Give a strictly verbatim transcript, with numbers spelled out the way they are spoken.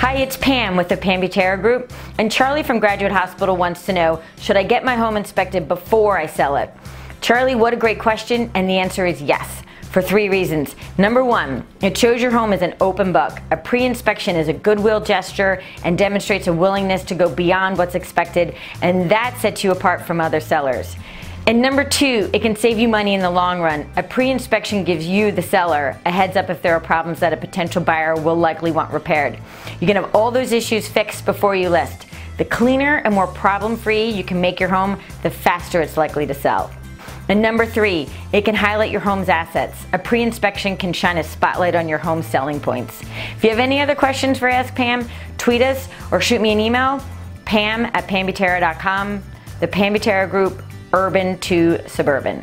Hi, it's Pam with the Pam Butera Group, and Charlie from Graduate Hospital wants to know, should I get my home inspected before I sell it? Charlie, what a great question, and the answer is yes, for three reasons. Number one, it shows your home is an open book. A pre-inspection is a goodwill gesture and demonstrates a willingness to go beyond what's expected, and that sets you apart from other sellers. And number two, it can save you money in the long run. A pre-inspection gives you, the seller, a heads up if there are problems that a potential buyer will likely want repaired. You can have all those issues fixed before you list. The cleaner and more problem-free you can make your home, the faster it's likely to sell. And number three, it can highlight your home's assets. A pre-inspection can shine a spotlight on your home's selling points. If you have any other questions for Ask Pam, tweet us or shoot me an email, pam at pam butera dot com, the Pam Butera Group, Urban to Suburban.